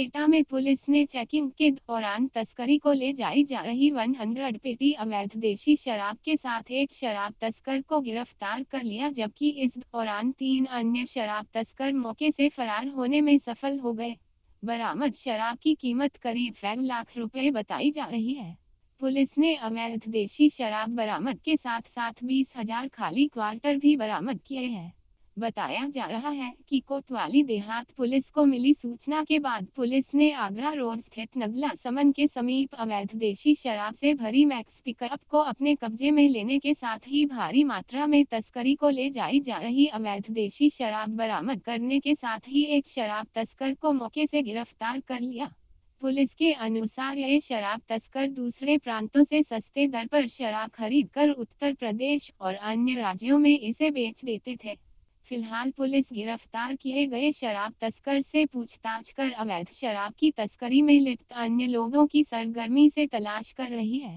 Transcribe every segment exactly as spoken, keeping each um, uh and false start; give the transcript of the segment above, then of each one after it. एटा में पुलिस ने चेकिंग के दौरान तस्करी को ले जाई जा रही सौ पेटी अवैध देशी शराब के साथ एक शराब तस्कर को गिरफ्तार कर लिया, जबकि इस दौरान तीन अन्य शराब तस्कर मौके से फरार होने में सफल हो गए। बरामद शराब की कीमत करीब पाँच लाख रुपए बताई जा रही है। पुलिस ने अवैध देशी शराब बरामद के साथ साथ बीस हजार खाली क्वार्टर भी बरामद किए हैं। बताया जा रहा है कि कोतवाली देहात पुलिस को मिली सूचना के बाद पुलिस ने आगरा रोड स्थित नगला समन के समीप अवैध देशी शराब से भरी मैक्स पिकअप को अपने कब्जे में लेने के साथ ही भारी मात्रा में तस्करी को ले जाई जा रही अवैध देशी शराब बरामद करने के साथ ही एक शराब तस्कर को मौके से गिरफ्तार कर लिया। पुलिस के अनुसार ये शराब तस्कर दूसरे प्रांतों से सस्ते दर पर शराब खरीदकर उत्तर प्रदेश और अन्य राज्यों में इसे बेच देते थे। फिलहाल पुलिस गिरफ्तार किए गए शराब तस्कर से पूछताछ कर अवैध शराब की तस्करी में लिप्त अन्य लोगों की सरगर्मी से तलाश कर रही है।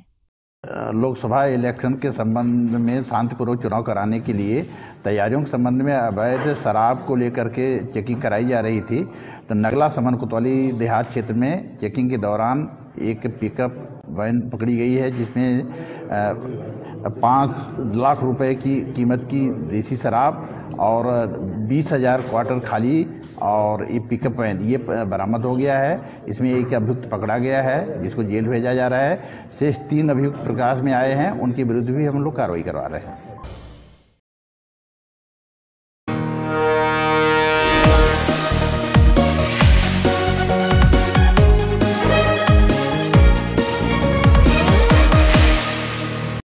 लोकसभा इलेक्शन के संबंध में शांतिपूर्वक चुनाव कराने के लिए तैयारियों के संबंध में अवैध शराब को लेकर के चेकिंग कराई जा रही थी, तो नगला समन कोतवाली देहात क्षेत्र में चेकिंग के दौरान एक पिकअप वैन पकड़ी गई है, जिसमें पाँच लाख रुपए की कीमत की देसी शराब और बीस हज़ार क्वार्टर खाली और ये पिकअप वैन ये बरामद हो गया है। इसमें एक अभियुक्त पकड़ा गया है, जिसको जेल भेजा जा रहा है। शेष तीन अभियुक्त प्रकाश में आए हैं, उनके विरुद्ध भी हम लोग कार्रवाई करवा रहे हैं।